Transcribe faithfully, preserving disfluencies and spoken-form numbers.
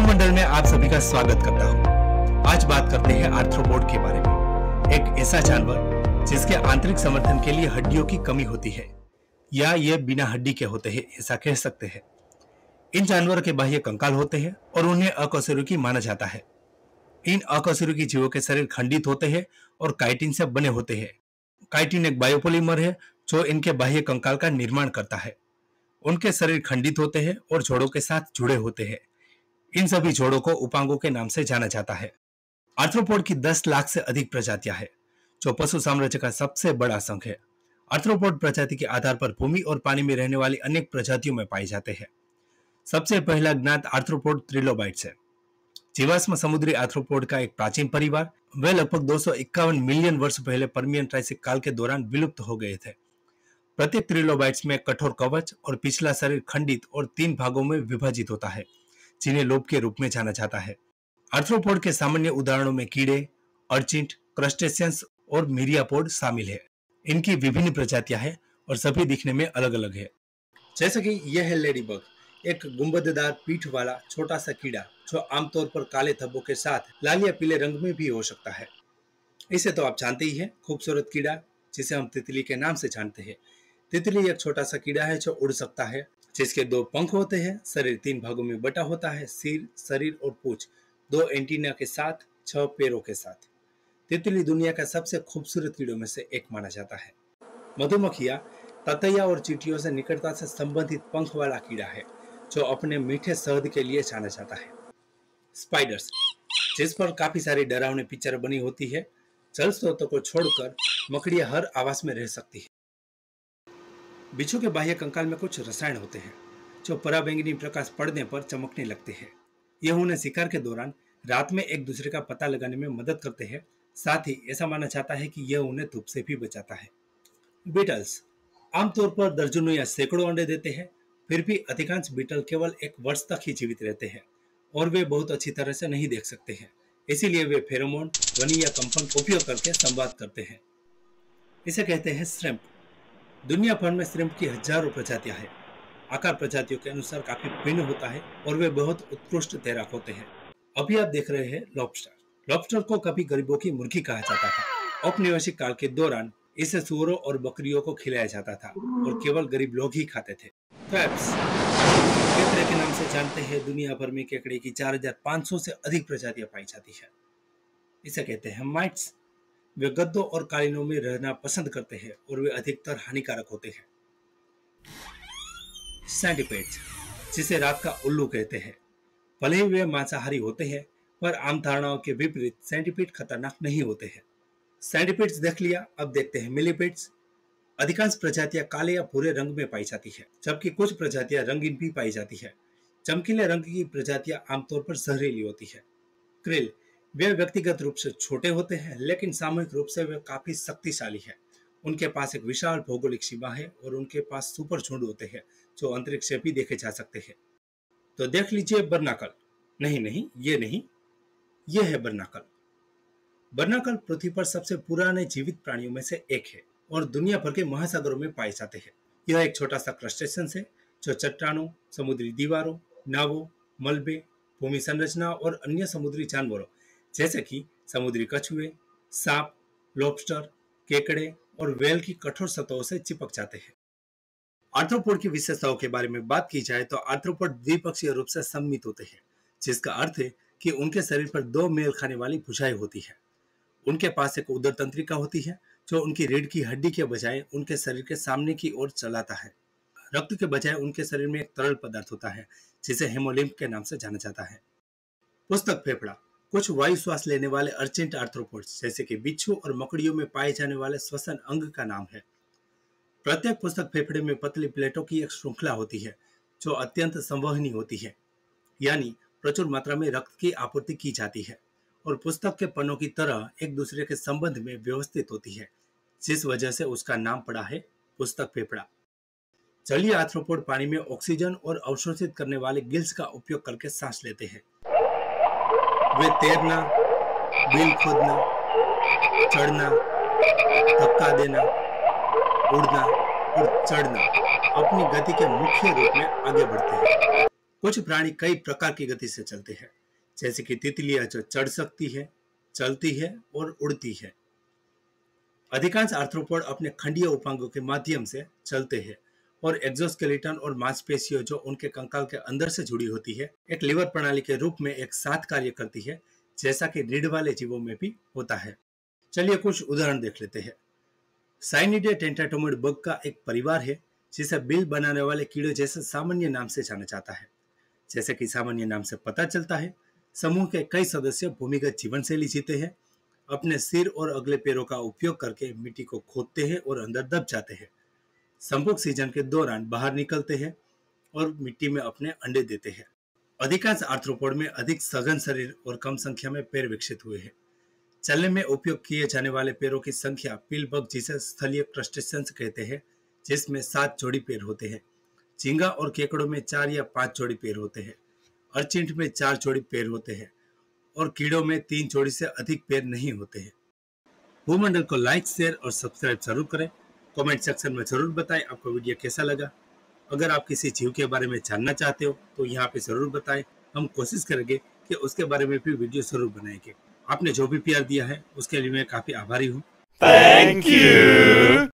भूमंडल में आप सभी का स्वागत करता हूँ। आज बात करते हैं आर्थ्रोपोड के बारे में, एक ऐसा जानवर जिसके आंतरिक समर्थन के लिए हड्डियों की कमी होती है या ये बिना हड्डी के होते हैं, ऐसा कह सकते हैं। इन जानवर के बाह्य कंकाल होते हैं और उन्हें अकशेरुकी माना जाता है। इन अकशेरुकी जीवों के शरीर खंडित होते हैं और काइटिन से बने होते हैं। काइटिन एक बायोपोलीमर है जो इनके बाह्य कंकाल का निर्माण करता है। उनके शरीर खंडित होते हैं और जोड़ों के साथ जुड़े होते हैं। इन सभी जोड़ों को उपांगों के नाम से जाना जाता है। आर्थ्रोपोड की दस लाख से अधिक प्रजातियां हैं, जो पशु साम्राज्य का सबसे बड़ा संघ है। आर्थ्रोपोड प्रजाति के आधार पर भूमि और पानी में रहने वाली अनेक प्रजातियों में पाए जाते हैं। सबसे पहला ज्ञात आर्थ्रोपोड त्रिलोबाइट्स है। जीवाश्म समुद्री आर्थ्रोपोड का एक प्राचीन परिवार, वे लगभग दो सौ इक्यावन मिलियन वर्ष पहले परमियन ट्राइसिक काल के दौरान विलुप्त हो गए थे। प्रत्येक त्रिलोबाइट्स में कठोर कवच और पिछला शरीर खंडित और तीन भागों में विभाजित होता है, जिन्हें लोब के रूप में जाना जाता है। आर्थ्रोपोड के सामान्य उदाहरणों में कीड़े, अर्चिंट, क्रस्टेशियंस और मिरियापोड शामिल है। इनकी विभिन्न प्रजातियां हैं और सभी दिखने में अलग अलग है। जैसे कि यह है लेडीबग, एक गुंबददार पीठ वाला छोटा सा कीड़ा जो आमतौर पर काले धब्बों के साथ लाल या पीले रंग में भी हो सकता है। इसे तो आप जानते ही है, खूबसूरत कीड़ा जिसे हम तितली के नाम से जानते हैं। तितली एक छोटा सा कीड़ा है जो उड़ सकता है, जिसके दो पंख होते हैं, शरीर तीन भागों में बटा होता है, सिर, शरीर और पूंछ, दो एंटीना के साथ, छह पैरों के साथ। तितली दुनिया का सबसे खूबसूरत कीड़ों में से एक माना जाता है। मधुमक्खियां ततैया और चींटियों से निकटता से संबंधित पंख वाला कीड़ा है, जो अपने मीठे शहद के लिए जाना जाता है। स्पाइडर्स, जिस पर काफी सारी डरावनी पिक्चर बनी होती है। जल स्रोतों को छोड़कर मकड़ियां हर आवास में रह सकती है। बिच्छू के बाह्य कंकाल में कुछ रसायन होते हैं जो पराबैंगनी प्रकाश पड़ने पर चमकने लगते हैं। यह उन्हें शिकार के दौरान रात में एक दूसरे का पता लगाने में मदद करते हैं। साथ ही ऐसा माना जाता है कि यह उन्हें धूप से भी बचाता है। बीटल्स आमतौर पर दर्जनों या सैकड़ों अंडे देते हैं, फिर भी अधिकांश बीटल केवल एक वर्ष तक ही जीवित रहते हैं और वे बहुत अच्छी तरह से नहीं देख सकते हैं। इसीलिए वे फेरोमोन, ध्वनि या कंपन का उपयोग करके संवाद करते हैं। इसे कहते हैं श्रैम्प। दुनिया भर में श्रिम्प की हजारों प्रजातियां हैं। आकार प्रजातियों के अनुसार काफी भिन्न होता है और वे बहुत उत्कृष्ट तैराक होते हैं। अभी आप देख रहे हैं लॉबस्टर। लॉबस्टर को कभी गरीबों की मुर्गी कहा जाता था। औपनिवेशिक काल के दौरान इसे सूअरों और बकरियों को खिलाया जाता था और केवल गरीब लोग ही खाते थे। क्रैब्स केकड़े के नाम से जानते हैं। दुनिया भर में केकड़े की चार हजार पाँच सौ से अधिक प्रजातियां पाई जाती है। इसे कहते हैं माइट्स। वे गद्दों और कालीनों में रहना पसंद करते हैं और वे अधिकतर हानिकारक होते हैं। सेंटीपेड्स, जिसे रात का उल्लू कहते हैं, भले ही वे मांसाहारी होते हैं, पर आम धारणाओं के विपरीत सेंटीपेड खतरनाक नहीं होते हैं। सेंटीपेड्स देख लिया, अब देखते हैं मिलीपेड्स। अधिकांश प्रजातियां काले या भूरे रंग में पाई जाती है, जबकि कुछ प्रजातियां रंगीन भी पाई जाती है। चमकीले रंग की प्रजातियां आमतौर पर जहरीली होती है। क्रिल, वे व्यक्तिगत रूप से छोटे होते हैं, लेकिन सामूहिक रूप से वे काफी शक्तिशाली हैं। उनके पास एक विशाल भौगोलिक सीमा है और उनके पास सुपर झुंड होते हैं जो अंतरिक्ष से भी देखे जा सकते हैं। तो देख लीजिए बर्नाकल। नहीं नहीं, ये नहीं, ये है बर्नाकल। बर्नाकल पृथ्वी पर सबसे पुराने जीवित प्राणियों में से एक है और दुनिया भर के महासागरों में पाए जाते हैं। यह एक छोटा सा क्रस्टेशियंस है जो चट्टानों, समुद्री दीवारों, नावों, मलबे, भूमि संरचना और अन्य समुद्री जानवरों जैसे कि समुद्री कछुए, सांप, लॉबस्टर, केकड़े और व्हेल की कठोर सतहों से चिपक जाते हैं। आर्थ्रोपोड की विशेषताओं के बारे में बात की जाए तो आर्थ्रोपोड द्विपक्षीय रूप से सममित होते हैं, जिसका अर्थ है कि उनके शरीर पर दो मेल खाने वाली भुजाएं होती है। उनके पास एक उदर तंत्रिका होती है जो उनकी रीढ़ की हड्डी के बजाय उनके शरीर के सामने की ओर चलाता है। रक्त के बजाय उनके शरीर में एक तरल पदार्थ होता है जिसे हेमोलिम्प के नाम से जाना जाता है। पुस्तक फेफड़ा, कुछ वायु श्वास लेने वाले अर्चेंट आर्थ्रोपोड्स जैसे कि बिच्छू और मकड़ियों में पाए जाने वाले श्वसन अंग का नाम है। प्रत्येक पुस्तक फेफड़े में पतली प्लेटों की एक श्रृंखला होती है जो अत्यंत संवहनी होती है, यानी प्रचुर मात्रा में रक्त की आपूर्ति की जाती है और पुस्तक के पन्नों की तरह एक दूसरे के संबंध में व्यवस्थित होती है, जिस वजह से उसका नाम पड़ा है पुस्तक फेफड़ा। जलीय आर्थ्रोपोड पानी में ऑक्सीजन और अवशोषित करने वाले गिल्स का उपयोग करके सांस लेते हैं। वे तैरना, बिल खोदना, चढ़ना, धक्का देना, उड़ना और चढ़ना अपनी गति के मुख्य रूप में आगे बढ़ते हैं। कुछ प्राणी कई प्रकार की गति से चलते हैं, जैसे कि तितलियां जो चढ़ सकती है, चलती है और उड़ती है। अधिकांश आर्थ्रोपोड अपने खंडीय उपांगों के माध्यम से चलते हैं और एक्सोस्केलेटन और मांसपेशियों जो उनके कंकाल के अंदर से जुड़ी होती है एक लीवर प्रणाली के रूप में एक साथ कार्य करती है, जैसा कि रीढ़ वाले जीवों में भी होता है। चलिए कुछ उदाहरण देख लेते हैं। साइनीडिया टेंटेटोमोड बग का एक परिवार है जिसे बिल बनाने वाले कीड़े जैसे सामान्य नाम से जाना जाता है। जैसे कि सामान्य नाम से पता चलता है, समूह के कई सदस्य भूमिगत जीवन शैली जीते हैं, अपने सिर और अगले पैरों का उपयोग करके मिट्टी को खोदते हैं और अंदर दब जाते हैं। संपूर्ण सीजन के दौरान बाहर निकलते हैं और मिट्टी में अपने अंडे देते हैं। अधिकांश आर्थ्रोपोड में अधिक सघन शरीर और कम संख्या में पैर विकसित हुए हैं। चलने में उपयोग किए जाने वाले पैरों की संख्या पिलबग जिसे स्थलीय क्रस्टेशियंस कहते हैं, जिसमें सात जोड़ी पैर होते हैं। झींगा और केकड़ों में चार या पाँच जोड़ी पैर होते हैं। अर्चिंट में चार जोड़ी पैर होते हैं और कीड़ों में तीन जोड़ी से अधिक पैर नहीं होते हैं। भूमंडल को लाइक, शेयर और सब्सक्राइब जरूर करें। कमेंट सेक्शन में जरूर बताएं आपको वीडियो कैसा लगा। अगर आप किसी जीव के बारे में जानना चाहते हो तो यहाँ पे जरूर बताएं, हम कोशिश करेंगे कि उसके बारे में भी वीडियो जरूर बनाएंगे। आपने जो भी प्यार दिया है उसके लिए मैं काफी आभारी हूँ। Thank you.